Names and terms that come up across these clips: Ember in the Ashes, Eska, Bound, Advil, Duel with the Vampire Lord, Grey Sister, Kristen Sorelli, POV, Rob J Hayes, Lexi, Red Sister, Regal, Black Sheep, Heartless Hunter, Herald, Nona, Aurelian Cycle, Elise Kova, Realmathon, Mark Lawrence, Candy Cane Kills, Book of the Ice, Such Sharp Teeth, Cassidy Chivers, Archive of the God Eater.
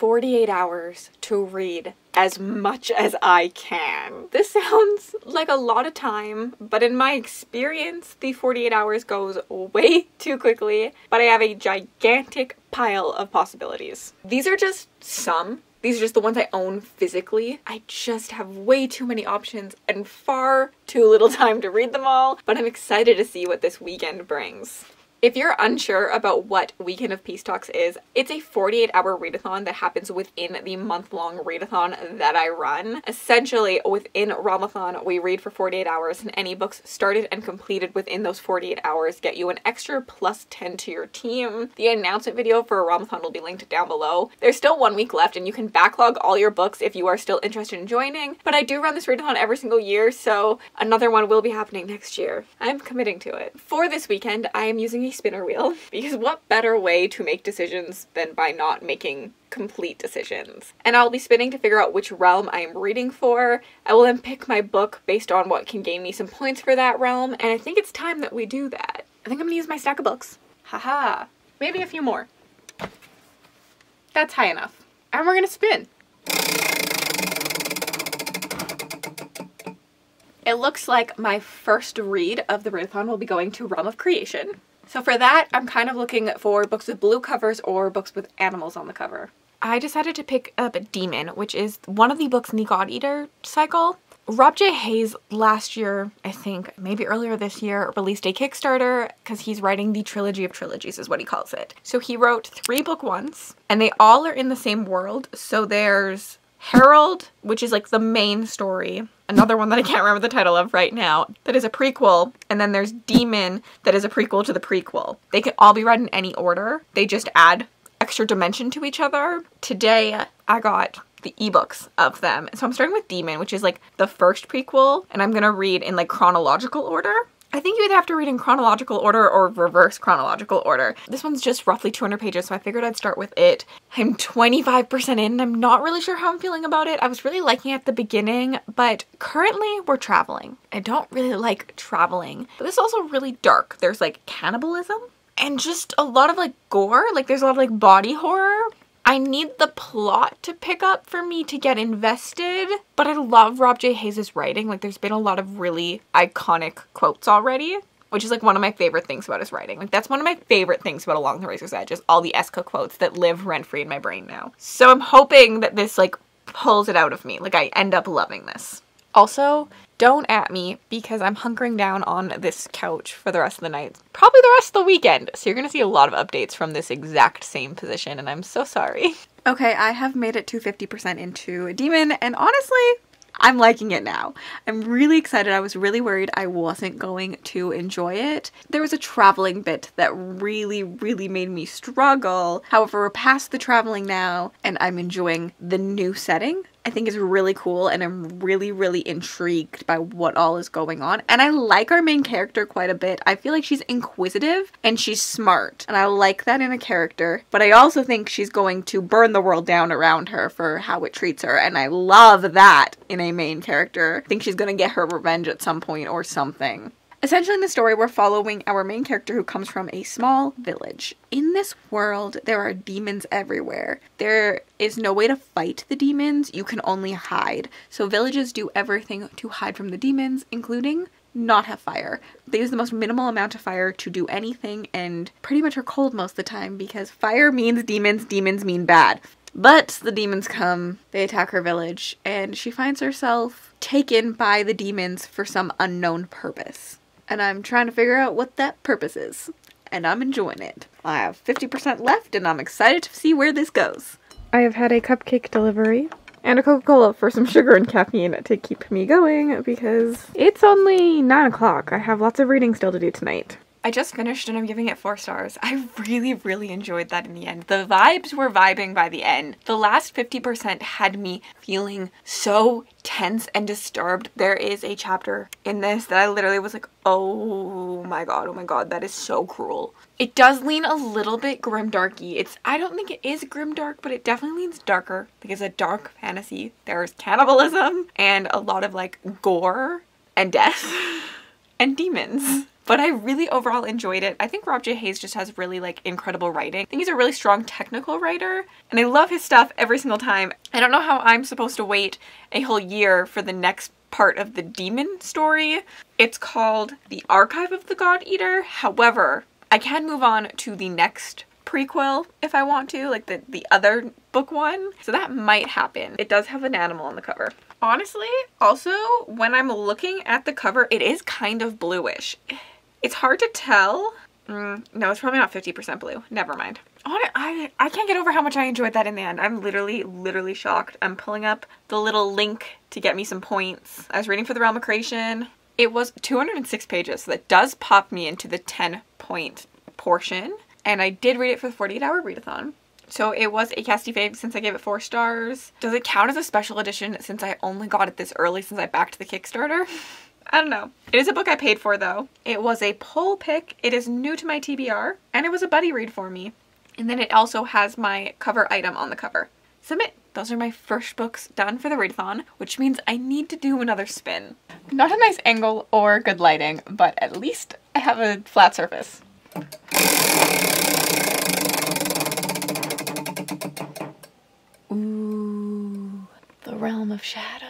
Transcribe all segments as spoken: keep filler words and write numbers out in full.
forty-eight hours to read as much as I can. This sounds like a lot of time, but in my experience, the forty-eight hours goes way too quickly, but I have a gigantic pile of possibilities. These are just some. These are just the ones I own physically. I just have way too many options and far too little time to read them all, but I'm excited to see what this weekend brings. If you're unsure about what Weekend of Peace Talks is, it's a forty-eight hour readathon that happens within the month-long readathon that I run. Essentially, within Realmathon, we read for forty-eight hours, and any books started and completed within those forty-eight hours get you an extra plus ten to your team. The announcement video for Realmathon will be linked down below. There's still one week left, and you can backlog all your books if you are still interested in joining, but I do run this readathon every single year, so another one will be happening next year. I'm committing to it. For this weekend, I am using a spinner wheel, because what better way to make decisions than by not making complete decisions. And I'll be spinning to figure out which realm I am reading for. I will then pick my book based on what can gain me some points for that realm, and I think it's time that we do that. I think I'm gonna use my stack of books. Haha. Maybe a few more. That's high enough. And we're gonna spin. It looks like my first read of the readathon will be going to Realm of Creation. So for that, I'm kind of looking for books with blue covers or books with animals on the cover. I decided to pick up Demon, which is one of the books in the God Eater cycle. Rob J Hayes last year, I think, maybe earlier this year, released a Kickstarter because he's writing the Trilogy of Trilogies is what he calls it. So he wrote three book ones, and they all are in the same world. So there's Herald, which is like the main story, another one that I can't remember the title of right now, that is a prequel, and then there's Demon, that is a prequel to the prequel. They can all be read in any order, they just add extra dimension to each other. Today I got the ebooks of them, so I'm starting with Demon, which is like the first prequel, and I'm gonna read in like chronological order. I think you would have to read in chronological order or reverse chronological order. This one's just roughly two hundred pages, so I figured I'd start with it. I'm twenty-five percent in, and I'm not really sure how I'm feeling about it. I was really liking it at the beginning, but currently we're traveling. I don't really like traveling, but this is also really dark. There's like cannibalism and just a lot of like gore. Like there's a lot of like body horror. I need the plot to pick up for me to get invested, but I love Rob J Hayes' writing. Like there's been a lot of really iconic quotes already, which is like one of my favorite things about his writing. Like that's one of my favorite things about Along the Razor's Edge is all the Eska quotes that live rent-free in my brain now. So I'm hoping that this like pulls it out of me. Like I end up loving this. Also, don't at me because I'm hunkering down on this couch for the rest of the night, probably the rest of the weekend. So you're gonna see a lot of updates from this exact same position, and I'm so sorry. Okay, I have made it to fifty percent into Demon, and honestly, I'm liking it now. I'm really excited. I was really worried I wasn't going to enjoy it. There was a traveling bit that really, really made me struggle. However, we're past the traveling now, and I'm enjoying the new setting. I think it's really cool, and I'm really, really intrigued by what all is going on. And I like our main character quite a bit. I feel like she's inquisitive and she's smart, and I like that in a character. But I also think she's going to burn the world down around her for how it treats her, and I love that in a main character. I think she's gonna get her revenge at some point or something. Essentially in the story, we're following our main character who comes from a small village. In this world, there are demons everywhere. There is no way to fight the demons, you can only hide. So villages do everything to hide from the demons, including not have fire. They use the most minimal amount of fire to do anything and pretty much are cold most of the time because fire means demons, demons mean bad. But the demons come, they attack her village, and she finds herself taken by the demons for some unknown purpose. And I'm trying to figure out what that purpose is. And I'm enjoying it. I have fifty percent left, and I'm excited to see where this goes. I have had a cupcake delivery and a Coca-Cola for some sugar and caffeine to keep me going because it's only nine o'clock. I have lots of reading still to do tonight. I just finished and I'm giving it four stars. I really, really enjoyed that in the end. The vibes were vibing by the end. The last fifty percent had me feeling so tense and disturbed. There is a chapter in this that I literally was like, oh my god, oh my god, that is so cruel. It does lean a little bit grimdarky. It's, I don't think it is grimdark, but it definitely leans darker. Like it's a dark fantasy. There's cannibalism and a lot of like gore and death and demons. but I really overall enjoyed it. I think Rob J Hayes just has really like incredible writing. I think he's a really strong technical writer and I love his stuff every single time. I don't know how I'm supposed to wait a whole year for the next part of the Demon story. It's called The Archive of the God Eater. However, I can move on to the next prequel if I want to, like the, the other book one. So that might happen. It does have an animal on the cover. Honestly, also, when I'm looking at the cover, it is kind of bluish. It's hard to tell. Mm, no, it's probably not fifty percent blue. Never mind. I, I can't get over how much I enjoyed that in the end. I'm literally, literally shocked. I'm pulling up the little link to get me some points. I was reading for the Realm of Creation. It was two hundred six pages, so that does pop me into the ten point portion. And I did read it for the forty-eight hour readathon. So it was a casty fave since I gave it four stars. Does it count as a special edition since I only got it this early since I backed the Kickstarter? I don't know. It is a book I paid for though. It was a poll pick. It is new to my T B R and it was a buddy read for me. And then it also has my cover item on the cover. Submit. Those are my first books done for the readathon, which means I need to do another spin. Not a nice angle or good lighting, but at least I have a flat surface. Ooh, the realm of shadow.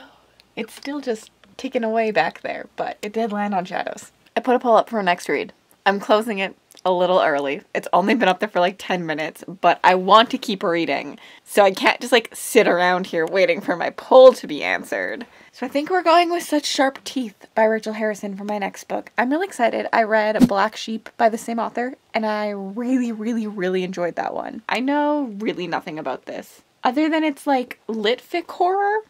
It's still just ticking away back there, but it did land on shadows. I put a poll up for next read. I'm closing it a little early. It's only been up there for like ten minutes, but I want to keep reading. So I can't just like sit around here waiting for my poll to be answered. So I think we're going with Such Sharp Teeth by Rachel Harrison for my next book. I'm really excited. I read Black Sheep by the same author and I really, really, really enjoyed that one. I know really nothing about this other than it's like lit fic horror,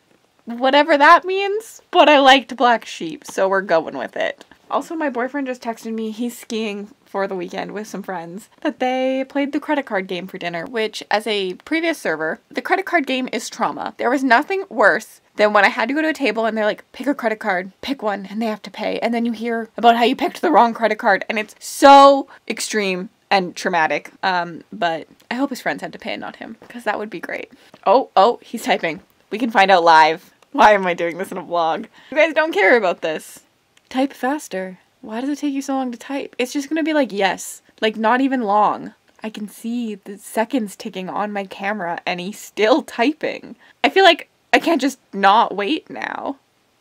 whatever that means, but I liked Black Sheep, so we're going with it. Also, my boyfriend just texted me he's skiing for the weekend with some friends that they played the credit card game for dinner, which as a previous server, the credit card game is trauma. There was nothing worse than when I had to go to a table and they're like, pick a credit card, pick one, and they have to pay. And then you hear about how you picked the wrong credit card and it's so extreme and traumatic. Um, but I hope his friends had to pay and not him because that would be great. Oh, oh, he's typing. We can find out live. Why am I doing this in a vlog? You guys don't care about this. Type faster. Why does it take you so long to type? It's just gonna be like, yes. Like, not even long. I can see the seconds ticking on my camera and he's still typing. I feel like I can't just not wait now.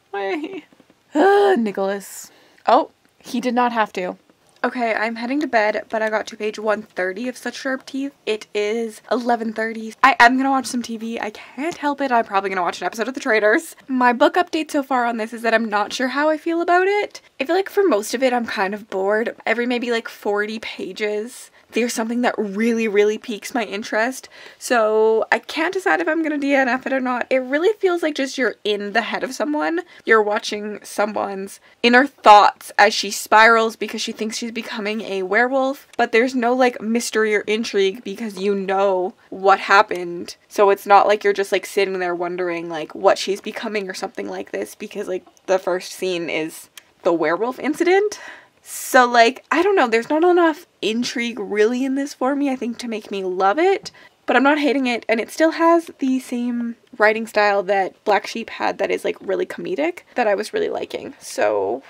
Why? Ugh, Nicholas. Oh, he did not have to. Okay, I'm heading to bed, but I got to page one thirty of Such Sharp Teeth. It is eleven thirty. I am gonna watch some T V. I can't help it. I'm probably gonna watch an episode of The Traitors. My book update so far on this is that I'm not sure how I feel about it. I feel like for most of it, I'm kind of bored. Every maybe like forty pages, there's something that really, really piques my interest. So I can't decide if I'm gonna D N F it or not. It really feels like just you're in the head of someone. You're watching someone's inner thoughts as she spirals because she thinks she's becoming a werewolf, but there's no like mystery or intrigue because you know what happened, so it's not like you're just like sitting there wondering like what she's becoming or something like this, because like the first scene is the werewolf incident. So like, I don't know, there's not enough intrigue really in this for me, I think, to make me love it, but I'm not hating it, and it still has the same writing style that Black Sheep had that is like really comedic that I was really liking. So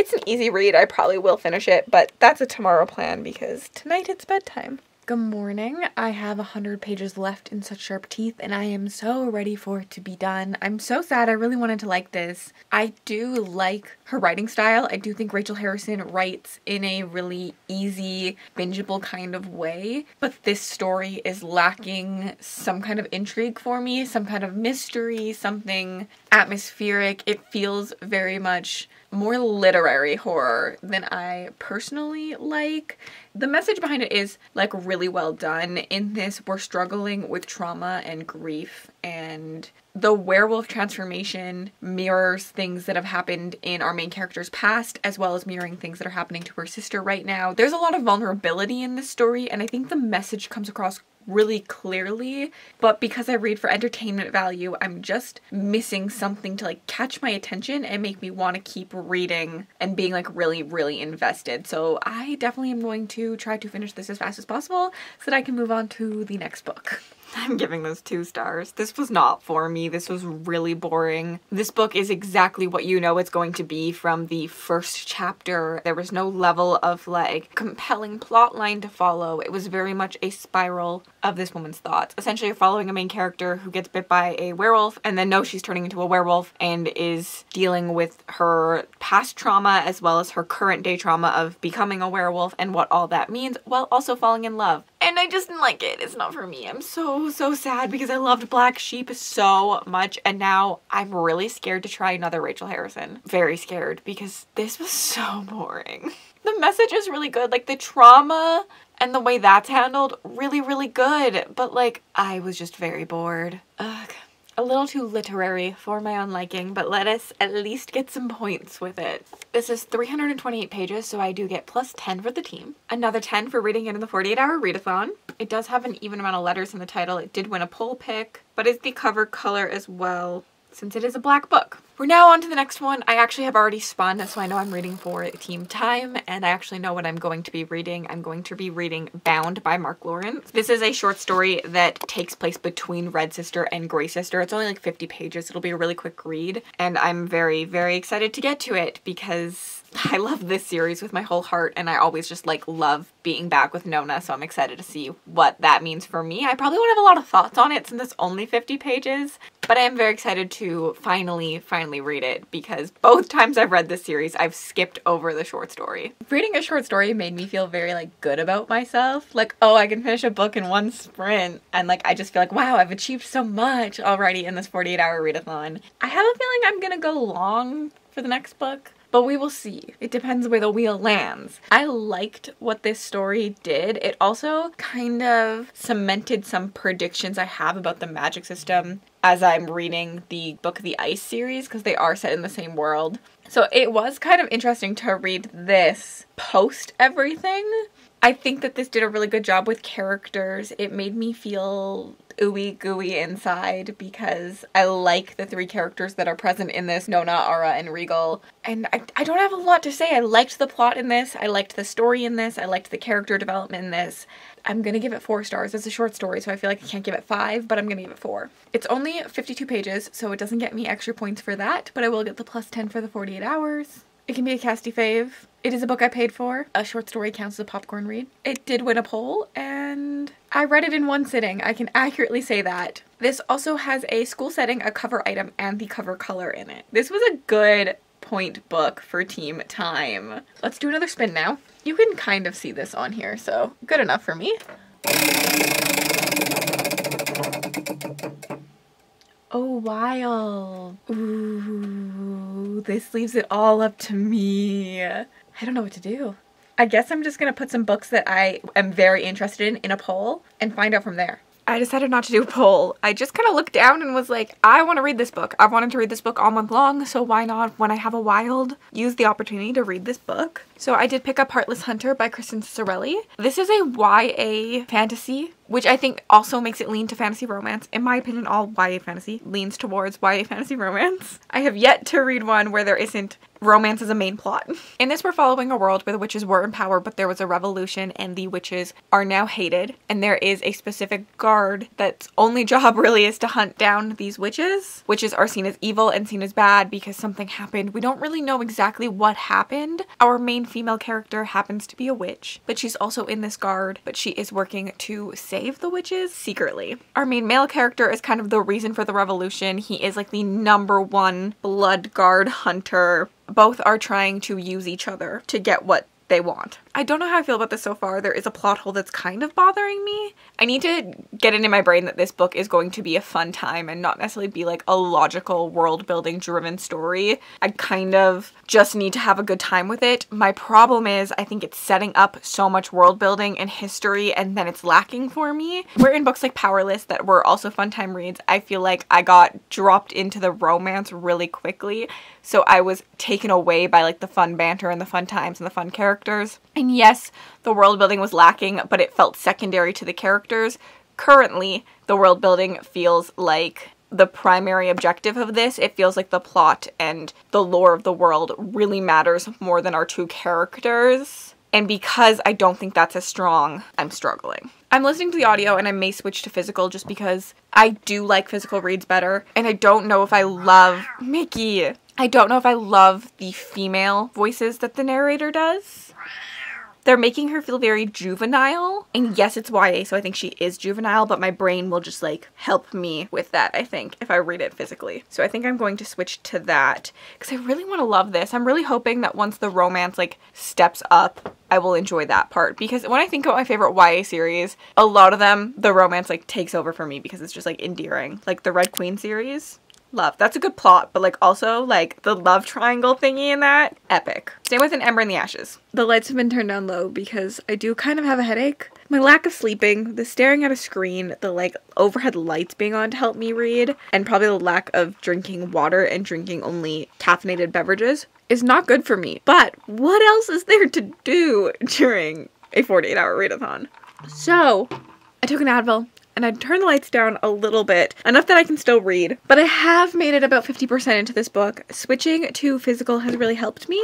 it's an easy read. I probably will finish it, but that's a tomorrow plan because tonight it's bedtime. Good morning. I have one hundred pages left in Such Sharp Teeth and I am so ready for it to be done. I'm so sad. I really wanted to like this. I do like her writing style. I do think Rachel Harrison writes in a really easy, bingeable kind of way, but this story is lacking some kind of intrigue for me, some kind of mystery, something atmospheric. It feels very much more literary horror than I personally like. The message behind it is like really well done. In this, we're struggling with trauma and grief, and the werewolf transformation mirrors things that have happened in our main character's past, as well as mirroring things that are happening to her sister right now. There's a lot of vulnerability in this story, and I think the message comes across really clearly, but because I read for entertainment value, I'm just missing something to like catch my attention and make me want to keep reading and being like really, really invested. So I definitely am going to try to finish this as fast as possible so that I can move on to the next book. I'm giving this two stars. This was not for me. This was really boring. This book is exactly what you know it's going to be from the first chapter. There was no level of like compelling plot line to follow. It was very much a spiral of this woman's thoughts. Essentially, you're following a main character who gets bit by a werewolf and then knows she's turning into a werewolf and is dealing with her past trauma as well as her current day trauma of becoming a werewolf and what all that means, while also falling in love. And I just didn't like it. It's not for me. I'm so, so sad because I loved Black Sheep so much, and now I'm really scared to try another Rachel Harrison. Very scared because this was so boring. The message is really good. Like, the trauma and the way that's handled, really, really good. But, like, I was just very bored. Ugh. A little too literary for my own liking, but let us at least get some points with it. This is three hundred twenty-eight pages, so I do get plus ten for the team. Another ten for reading it in the forty-eight hour readathon. It does have an even amount of letters in the title. It did win a poll pick, but is the cover color as well, since it is a black book. We're now on to the next one. I actually have already spun, so I know I'm reading for Team Time, and I actually know what I'm going to be reading. I'm going to be reading Bound by Mark Lawrence. This is a short story that takes place between Red Sister and Grey Sister. It's only like fifty pages. It'll be a really quick read, and I'm very, very excited to get to it because I love this series with my whole heart, and I always just like love being back with Nona, so I'm excited to see what that means for me. I probably won't have a lot of thoughts on it since it's only fifty pages, but I am very excited to finally, finally read it because both times I've read this series, I've skipped over the short story. Reading a short story made me feel very like good about myself. Like, oh, I can finish a book in one sprint. And like, I just feel like, wow, I've achieved so much already in this forty-eight hour readathon. I have a feeling I'm gonna go long for the next book, but we will see. It depends where the wheel lands. I liked what this story did. It also kind of cemented some predictions I have about the magic system as I'm reading the Book of the Ice series, because they are set in the same world. So it was kind of interesting to read this post everything. I think that this did a really good job with characters. It made me feel ooey gooey inside because I like the three characters that are present in this, Nona, Ara, and Regal. And I, I don't have a lot to say. I liked the plot in this. I liked the story in this. I liked the character development in this. I'm gonna give it four stars. It's a short story, so I feel like I can't give it five, but I'm gonna give it four. It's only fifty-two pages, so it doesn't get me extra points for that, but I will get the plus ten for the forty-eight hours. It can be a casty fave. It is a book I paid for. A short story counts as a popcorn read. It did win a poll, and I read it in one sitting. I can accurately say that. This also has a school setting, a cover item, and the cover color in it. This was a good point book for Team Time. Let's do another spin now. You can kind of see this on here, so good enough for me. Oh, wild. Ooh, this leaves it all up to me. I don't know what to do. I guess I'm just gonna put some books that I am very interested in in a poll and find out from there. I decided not to do a poll. I just kind of looked down and was like, I want to read this book. I've wanted to read this book all month long, so why not, when I have a wild, use the opportunity to read this book? So I did pick up Heartless Hunter by Kristen Sorelli. This is a Y A fantasy, which I think also makes it lean to fantasy romance. In my opinion, all Y A fantasy leans towards Y A fantasy romance. I have yet to read one where there isn't romance as a main plot. In this, we're following a world where the witches were in power, but there was a revolution and the witches are now hated, and there is a specific guard that's only job really is to hunt down these witches. Witches are seen as evil and seen as bad because something happened. We don't really know exactly what happened. Our main female character happens to be a witch, but she's also in this guard, but she is working to save the witches secretly. Our main male character is kind of the reason for the revolution. He is like the number one blood guard hunter. Both are trying to use each other to get what they want. I don't know how I feel about this so far. There is a plot hole that's kind of bothering me. I need to get it in my brain that this book is going to be a fun time and not necessarily be like a logical world-building driven story. I kind of just need to have a good time with it. My problem is I think it's setting up so much world-building and history, and then it's lacking for me. Where in books like Powerless that were also fun time reads, I feel like I got dropped into the romance really quickly. So I was taken away by like the fun banter and the fun times and the fun characters. And yes, the world building was lacking, but it felt secondary to the characters. Currently, the world building feels like the primary objective of this. It feels like the plot and the lore of the world really matters more than our two characters. And because I don't think that's as strong, I'm struggling. I'm listening to the audio and I may switch to physical just because I do like physical reads better. And I don't know if I love... Mickey! I don't know if I love the female voices that the narrator does. They're making her feel very juvenile. And yes, it's Y A, so I think she is juvenile, but my brain will just like help me with that, I think, if I read it physically. So I think I'm going to switch to that because I really want to love this. I'm really hoping that once the romance like steps up, I will enjoy that part, because when I think about my favorite Y A series, a lot of them, the romance like takes over for me because it's just like endearing. Like the Red Queen series, love. That's a good plot, but like also like the love triangle thingy in that, epic. Same with an Ember in the Ashes. The lights have been turned down low because I do kind of have a headache. My lack of sleeping, the staring at a screen, the like overhead lights being on to help me read, and probably the lack of drinking water and drinking only caffeinated beverages is not good for me. But what else is there to do during a forty-eight hour readathon? So I took an Advil and I turned the lights down a little bit, enough that I can still read. But I have made it about fifty percent into this book. Switching to physical has really helped me.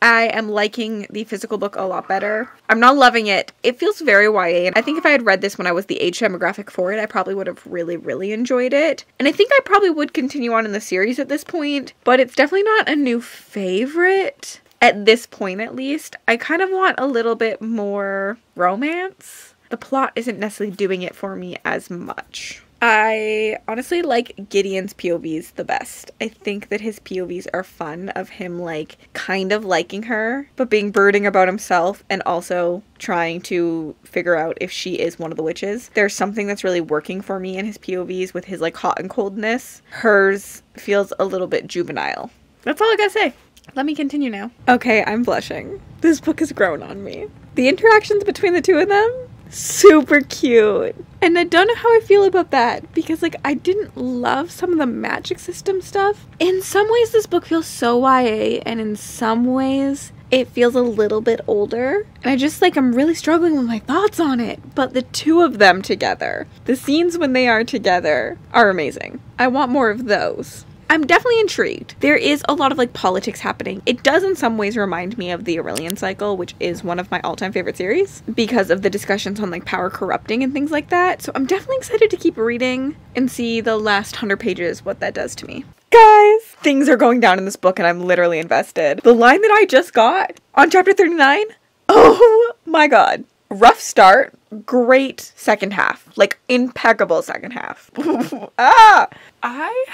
I am liking the physical book a lot better. I'm not loving it. It feels very Y A, and I think if I had read this when I was the age demographic for it, I probably would have really, really enjoyed it. And I think I probably would continue on in the series at this point, but it's definitely not a new favorite. At this point, at least. I kind of want a little bit more romance. The plot isn't necessarily doing it for me as much. I honestly like Gideon's P O Vs the best. I think that his P O Vs are fun, of him like kind of liking her, but being brooding about himself and also trying to figure out if she is one of the witches. There's something that's really working for me in his P O Vs with his like hot and coldness. Hers feels a little bit juvenile. That's all I gotta say. Let me continue now. Okay, I'm blushing. This book has grown on me. The interactions between the two of them? Super cute. And I don't know how I feel about that, because like I didn't love some of the magic system stuff. In some ways this book feels so Y A, and in some ways it feels a little bit older, and I just like I'm really struggling with my thoughts on it. But the two of them together, the scenes when they are together, are amazing. I want more of those. I'm definitely intrigued. There is a lot of like politics happening. It does in some ways remind me of the Aurelian Cycle, which is one of my all-time favorite series, because of the discussions on like power corrupting and things like that. So I'm definitely excited to keep reading and see the last hundred pages, what that does to me. Guys, things are going down in this book and I'm literally invested. The line that I just got on chapter thirty-nine, oh my god. Rough start, great second half. Like impeccable second half. ah, I...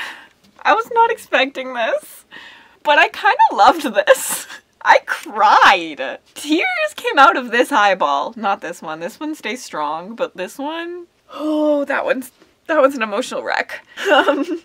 I was not expecting this, but I kind of loved this. I cried. Tears came out of this eyeball. Not this one. This one stays strong, but this one, oh, that one's, that one's an emotional wreck. Um,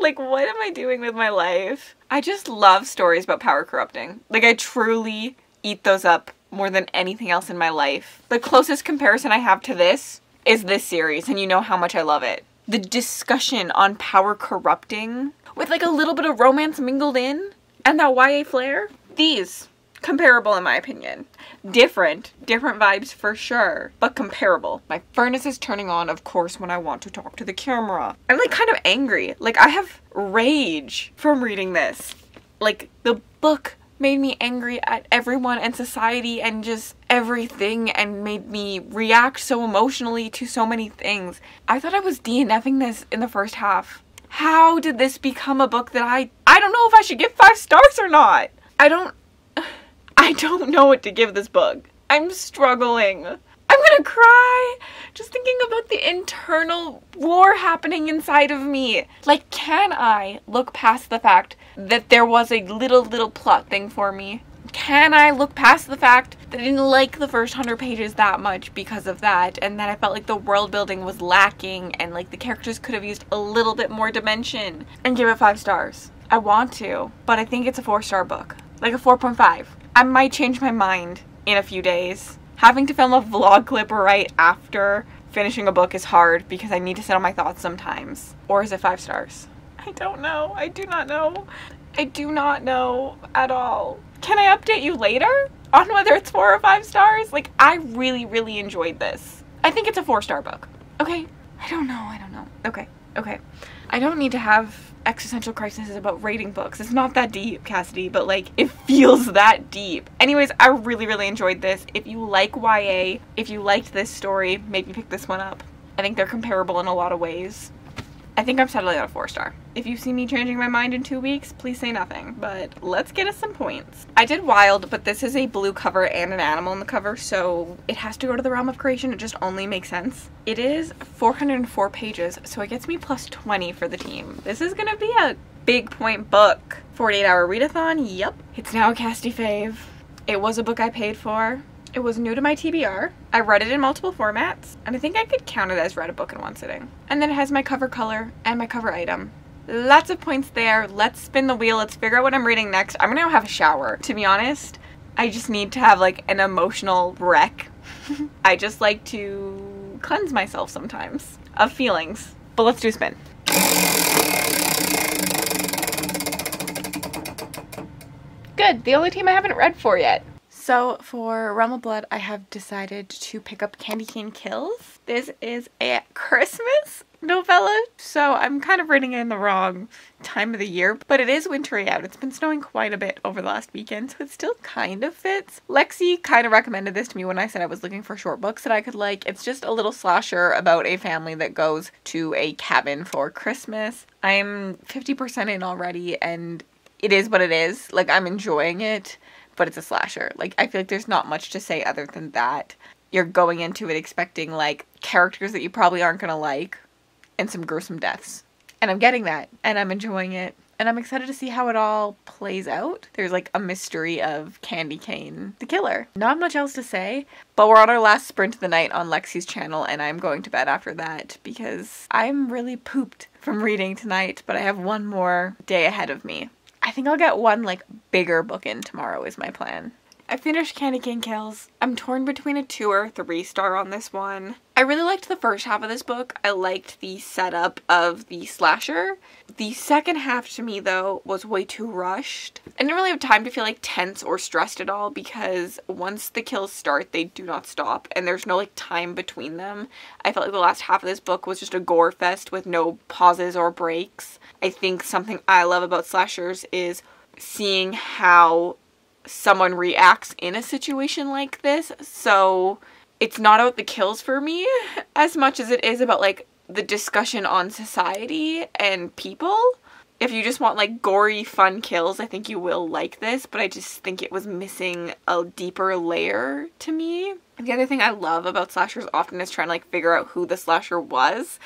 like, what am I doing with my life? I just love stories about power corrupting. Like, I truly eat those up more than anything else in my life. The closest comparison I have to this is this series, and you know how much I love it. The discussion on power corrupting with like a little bit of romance mingled in and that Y A flair. These, comparable in my opinion. Different, different vibes for sure, but comparable. My furnace is turning on, of course, when I want to talk to the camera. I'm like kind of angry. Like I have rage from reading this. Like the book made me angry at everyone and society and just everything, and made me react so emotionally to so many things. I thought I was D N F ing this in the first half. How did this become a book that I, I don't know if I should give five stars or not. I don't, I don't know what to give this book. I'm struggling. I'm gonna cry just thinking about the internal war happening inside of me. Like, can I look past the fact that there was a little, little plot thing for me? Can I look past the fact that I didn't like the first hundred pages that much because of that, and that I felt like the world building was lacking and like the characters could have used a little bit more dimension, and give it five stars? I want to, but I think it's a four star book. Like a four point five. I might change my mind in a few days. Having to film a vlog clip right after finishing a book is hard because I need to sit on my thoughts sometimes. Or is it five stars? I don't know. I do not know. I do not know at all. Can I update you later on whether it's four or five stars? Like, I really, really enjoyed this. I think it's a four star book. Okay. I don't know. I don't know. Okay. Okay. I don't need to have existential crisis is about writing books. It's not that deep, Cassidy, but like it feels that deep. Anyways, I really, really enjoyed this. If you like Y A, if you liked this story, maybe pick this one up. I think they're comparable in a lot of ways. I think I'm settling on a four star. If you see me changing my mind in two weeks, please say nothing, but let's get us some points. I did Wild, but this is a blue cover and an animal in the cover, so it has to go to the realm of creation. It just only makes sense. It is four hundred four pages, so it gets me plus twenty for the team. This is gonna be a big point book. forty-eight hour readathon, yep. It's now a Casty fave. It was a book I paid for. It was new to my T B R. I read it in multiple formats, and I think I could count it as read a book in one sitting. And then it has my cover color and my cover item. Lots of points there. Let's spin the wheel. Let's figure out what I'm reading next. I'm gonna have a shower. To be honest, I just need to have like an emotional wreck. I just like to cleanse myself sometimes of feelings. But let's do spin. Good. The only team I haven't read for yet. So for Realm of Blood, I have decided to pick up Candy Cane Kills. This is a Christmas novella, so I'm kind of reading it in the wrong time of the year, but it is wintry out. It's been snowing quite a bit over the last weekend, so it still kind of fits. Lexi kind of recommended this to me when I said I was looking for short books that I could like. It's just a little slasher about a family that goes to a cabin for Christmas. I'm fifty percent in already, and it is what it is. Like, I'm enjoying it. But it's a slasher. Like, I feel like there's not much to say other than that. You're going into it expecting, like, characters that you probably aren't gonna like and some gruesome deaths. And I'm getting that. And I'm enjoying it. And I'm excited to see how it all plays out. There's, like, a mystery of Candy Cane, the killer. Not much else to say, but we're on our last sprint of the night on Lexi's channel, and I'm going to bed after that because I'm really pooped from reading tonight, but I have one more day ahead of me. I think I'll get one, like, bigger book in tomorrow is my plan. I finished Candy Cane Kills. I'm torn between a two or three star on this one. I really liked the first half of this book. I liked the setup of the slasher. The second half to me, though, was way too rushed. I didn't really have time to feel, like, tense or stressed at all because once the kills start, they do not stop, and there's no, like, time between them. I felt like the last half of this book was just a gore fest with no pauses or breaks. I think something I love about slashers is seeing how someone reacts in a situation like this. So it's not about the kills for me as much as it is about like the discussion on society and people. If you just want like gory fun kills, I think you will like this, but I just think it was missing a deeper layer to me. And the other thing I love about slashers often is trying to like figure out who the slasher was,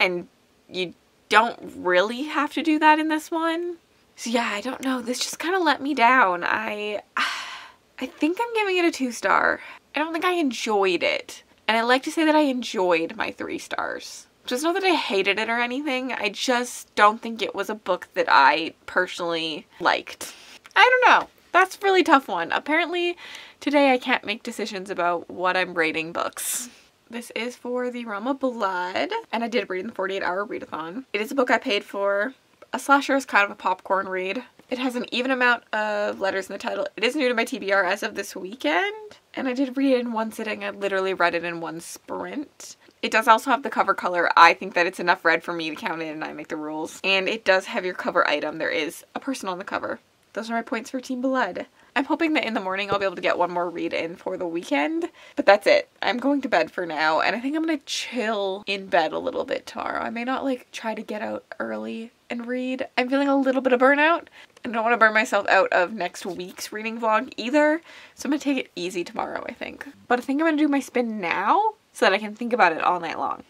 and you don't really have to do that in this one. So yeah, I don't know. This just kind of let me down. I I think I'm giving it a two star. I don't think I enjoyed it. And I like to say that I enjoyed my three stars. Just not that I hated it or anything. I just don't think it was a book that I personally liked. I don't know. That's a really tough one. Apparently today I can't make decisions about what I'm rating books. This is for the Realm of Blood, and I did read in the forty-eight hour readathon. It is a book I paid for. A slasher is kind of a popcorn read. It has an even amount of letters in the title. It is new to my T B R as of this weekend, and I did read it in one sitting. I literally read it in one sprint. It does also have the cover color. I think that it's enough red for me to count it, and I make the rules. And it does have your cover item. There is a person on the cover. Those are my points for Team Blood. I'm hoping that in the morning I'll be able to get one more read in for the weekend, but that's it. I'm going to bed for now, and I think I'm gonna chill in bed a little bit tomorrow. I may not like try to get out early and read. I'm feeling a little bit of burnout, and I don't want to burn myself out of next week's reading vlog either, so I'm gonna take it easy tomorrow, I think. But I think I'm gonna do my spin now so that I can think about it all night long.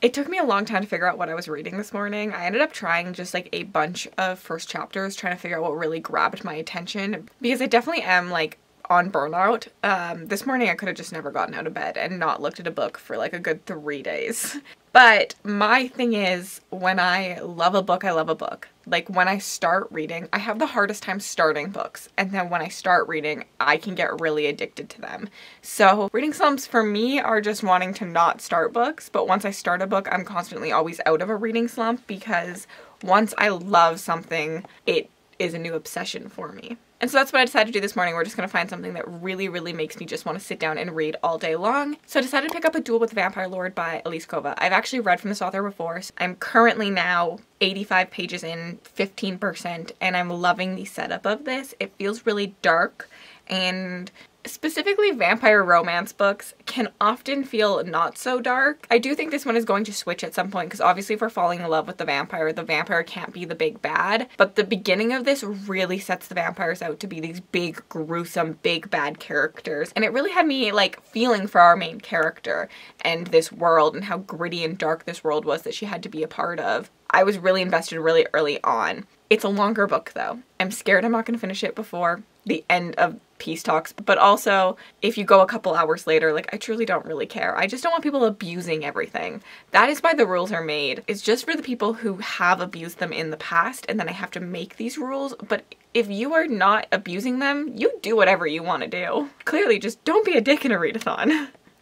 It took me a long time to figure out what I was reading this morning. I ended up trying just like a bunch of first chapters, trying to figure out what really grabbed my attention, because I definitely am like on burnout. Um, this morning I could have just never gotten out of bed and not looked at a book for like a good three days. But my thing is, when I love a book, I love a book. Like, when I start reading, I have the hardest time starting books. And then when I start reading, I can get really addicted to them. So reading slumps for me are just wanting to not start books. But once I start a book, I'm constantly always out of a reading slump, because once I love something, it is a new obsession for me. And so that's what I decided to do this morning. We're just going to find something that really, really makes me just want to sit down and read all day long. So I decided to pick up A Duel with the Vampire Lord by Elise Kova. I've actually read from this author before. So I'm currently now eighty-five pages in, fifteen percent, and I'm loving the setup of this. It feels really dark, and specifically vampire romance books can often feel not so dark. I do think this one is going to switch at some point, because obviously if we're falling in love with the vampire, the vampire can't be the big bad. But the beginning of this really sets the vampires out to be these big, gruesome, big bad characters. And it really had me like feeling for our main character and this world and how gritty and dark this world was that she had to be a part of. I was really invested really early on. It's a longer book though. I'm scared I'm not going to finish it before the end of Peace Talks, but also if you go a couple hours later, like I truly don't really care. I just don't want people abusing everything. That is why the rules are made. It's just for the people who have abused them in the past, and then I have to make these rules. But if you are not abusing them, you do whatever you want to do. Clearly just don't be a dick in a readathon.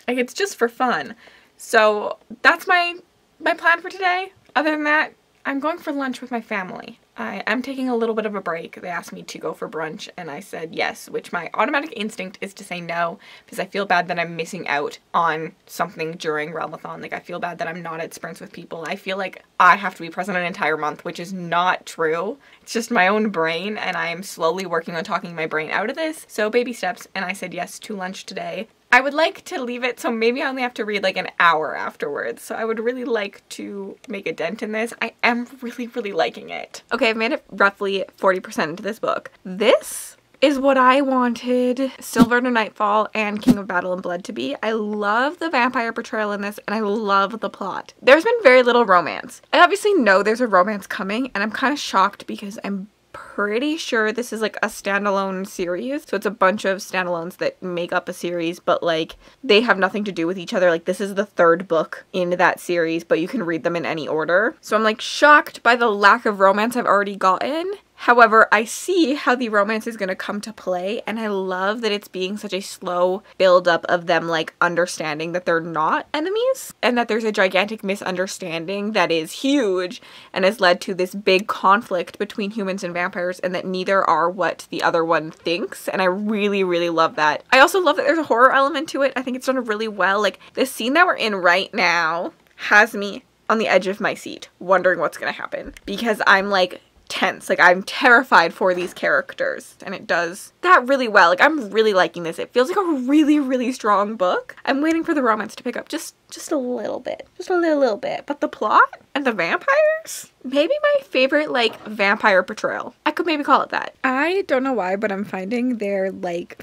Like, it's just for fun. So that's my my plan for today. Other than that, I'm going for lunch with my family. I am taking a little bit of a break. They asked me to go for brunch and I said yes, which my automatic instinct is to say no, because I feel bad that I'm missing out on something during Realmathon. Like, I feel bad that I'm not at sprints with people. I feel like I have to be present an entire month, which is not true. It's just my own brain, and I am slowly working on talking my brain out of this. So baby steps, and I said yes to lunch today. I would like to leave it, so maybe I only have to read like an hour afterwards. So I would really like to make a dent in this. I am really, really liking it. Okay, I've made it roughly forty percent into this book. This is what I wanted Silver in a Nightfall and King of Battle and Blood to be. I love the vampire portrayal in this, and I love the plot. There's been very little romance. I obviously know there's a romance coming, and I'm kind of shocked because I'm pretty sure this is like a standalone series. So it's a bunch of standalones that make up a series, but like they have nothing to do with each other. Like, this is the third book in that series, but you can read them in any order. So I'm like shocked by the lack of romance I've already gotten. However, I see how the romance is going to come to play, and I love that it's being such a slow build-up of them, like, understanding that they're not enemies, and that there's a gigantic misunderstanding that is huge and has led to this big conflict between humans and vampires, and that neither are what the other one thinks, and I really, really love that. I also love that there's a horror element to it. I think it's done really well. Like, the scene that we're in right now has me on the edge of my seat, wondering what's going to happen, because I'm, like, tense. Like, I'm terrified for these characters, and it does that really well. Like, I'm really liking this. It feels like a really, really strong book. I'm waiting for the romance to pick up just just a little bit, just a little, little bit. But the plot and the vampires, maybe my favorite, like, vampire portrayal. I could maybe call it that. I don't know why, but I'm finding they're like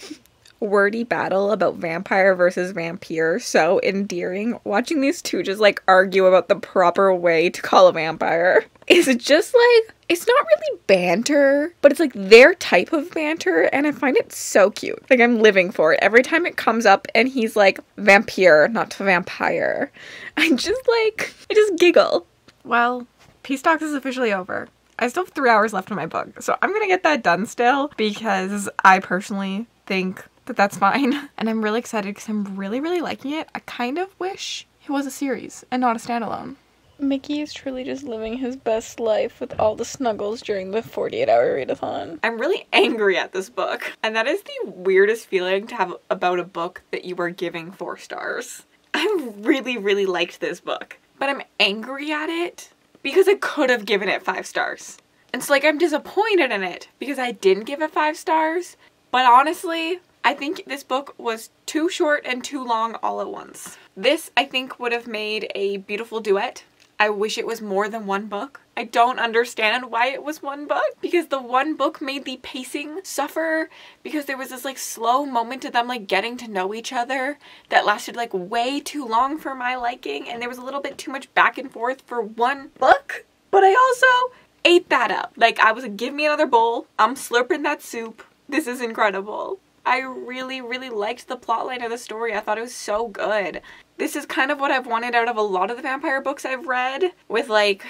wordy battle about vampire versus vampire so endearing. Watching these two just like argue about the proper way to call a vampire is just like, it's not really banter, but it's like their type of banter, and I find it so cute. Like, I'm living for it every time it comes up, and he's like vampire, not vampire. I just like, I just giggle. Well, Peace Talks is officially over. I still have three hours left on my book, so I'm gonna get that done still, because I personally think that that's fine. And I'm really excited because I'm really, really liking it. I kind of wish it was a series and not a standalone. Mickey is truly just living his best life with all the snuggles during the forty-eight hour readathon. I'm really angry at this book. And that is the weirdest feeling to have about a book that you were giving four stars. I really, really liked this book, but I'm angry at it because I could have given it five stars. And so, like, I'm disappointed in it because I didn't give it five stars. But honestly, I think this book was too short and too long all at once. This, I think, would have made a beautiful duet. I wish it was more than one book. I don't understand why it was one book, because the one book made the pacing suffer, because there was this like slow moment of them like getting to know each other that lasted like way too long for my liking, and there was a little bit too much back and forth for one book. But I also ate that up. Like, I was like, give me another bowl. I'm slurping that soup. This is incredible. I really, really liked the plotline of the story. I thought it was so good. This is kind of what I've wanted out of a lot of the vampire books I've read, with like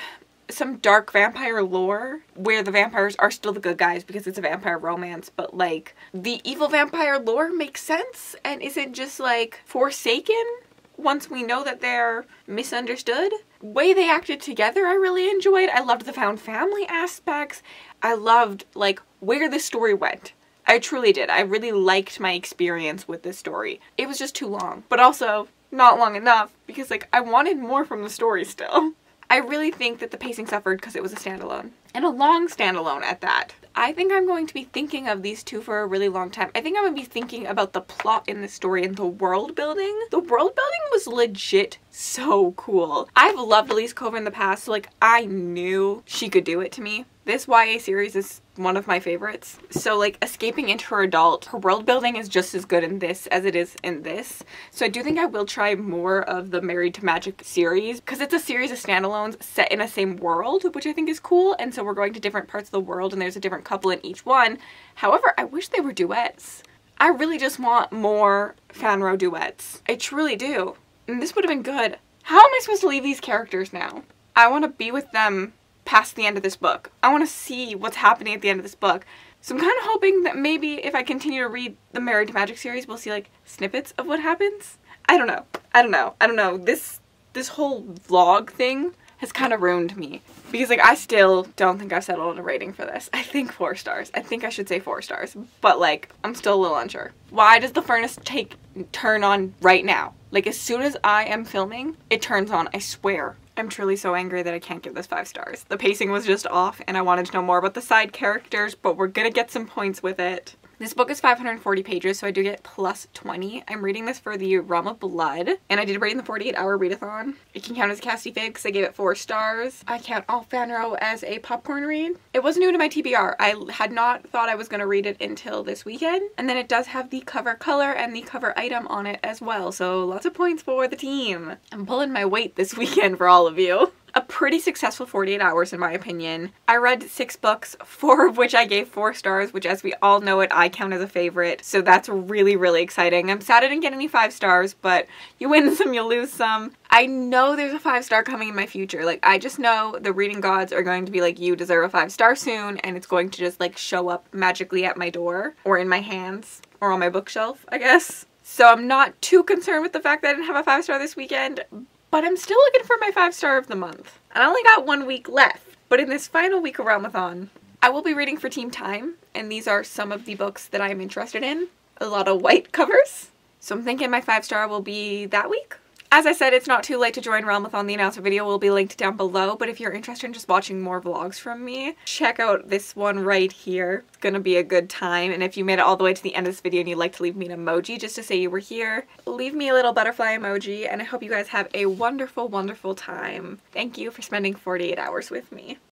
some dark vampire lore where the vampires are still the good guys because it's a vampire romance, but like the evil vampire lore makes sense and isn't just like forsaken once we know that they're misunderstood. The way they acted together I really enjoyed. I loved the found family aspects. I loved like where the story went. I truly did. I really liked my experience with this story. It was just too long, but also not long enough, because like I wanted more from the story still. I really think that the pacing suffered because it was a standalone, and a long standalone at that. I think I'm going to be thinking of these two for a really long time. I think I'm going to be thinking about the plot in the story and the world building. The world building was legit so cool. I've loved Elise Kova in the past, so like I knew she could do it to me. This Y A series is one of my favorites. So like escaping into her adult, her world building is just as good in this as it is in this. So I do think I will try more of the Married to Magic series, because it's a series of standalones set in the same world, which I think is cool. And so we're going to different parts of the world and there's a different couple in each one. However, I wish they were duets. I really just want more Fanro duets. I truly do. And this would have been good. How am I supposed to leave these characters now? I want to be with them past the end of this book. I want to see what's happening at the end of this book. So I'm kind of hoping that maybe if I continue to read the Married to Magic series, we'll see like snippets of what happens. I don't know. I don't know. I don't know. This this whole vlog thing has kind of ruined me, because like I still don't think I've settled on a rating for this. I think four stars. I think I should say four stars, but like I'm still a little unsure. Why does the furnace take turn on right now? Like as soon as I am filming, it turns on, I swear. I'm truly so angry that I can't give this five stars. The pacing was just off and I wanted to know more about the side characters, but we're gonna get some points with it. This book is five hundred forty pages, so I do get plus twenty. I'm reading this for the Realm of Blood, and I did read in the forty-eight hour readathon. It can count as a Cassidy fave because I gave it four stars. I count all Fanro as a popcorn read. It was new to my T B R. I had not thought I was going to read it until this weekend, and then it does have the cover color and the cover item on it as well, so lots of points for the team. I'm pulling my weight this weekend for all of you. A pretty successful forty-eight hours in my opinion. I read six books, four of which I gave four stars, which as we all know it, I count as a favorite. So that's really, really exciting. I'm sad I didn't get any five stars, but you win some, you lose some. I know there's a five star coming in my future. Like I just know the reading gods are going to be like, you deserve a five star soon, and it's going to just like show up magically at my door or in my hands or on my bookshelf, I guess. So I'm not too concerned with the fact that I didn't have a five star this weekend, but I'm still looking for my five star of the month. And I only got one week left, but in this final week of Realmathon, I will be reading for Team Time, and these are some of the books that I'm interested in. A lot of white covers, so I'm thinking my five star will be that week. As I said, it's not too late to join Realmathon. The announcer video will be linked down below, but if you're interested in just watching more vlogs from me, check out this one right here. It's gonna be a good time, and if you made it all the way to the end of this video and you'd like to leave me an emoji just to say you were here, leave me a little butterfly emoji, and I hope you guys have a wonderful, wonderful time. Thank you for spending forty-eight hours with me.